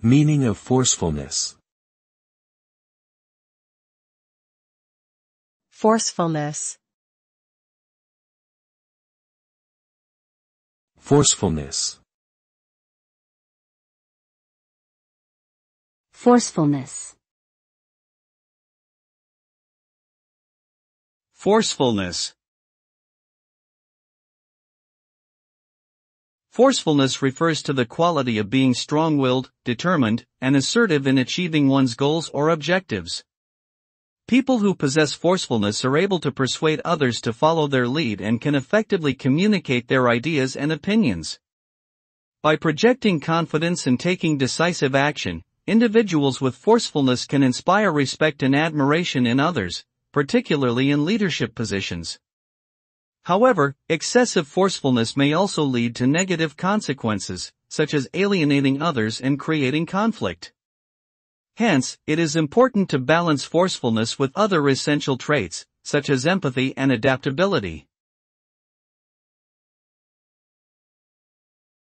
Meaning of forcefulness. Forcefulness. Forcefulness. Forcefulness. Forcefulness. Forcefulness refers to the quality of being strong-willed, determined, and assertive in achieving one's goals or objectives. People who possess forcefulness are able to persuade others to follow their lead and can effectively communicate their ideas and opinions. By projecting confidence and taking decisive action, individuals with forcefulness can inspire respect and admiration in others, particularly in leadership positions. However, excessive forcefulness may also lead to negative consequences, such as alienating others and creating conflict. Hence, it is important to balance forcefulness with other essential traits, such as empathy and adaptability.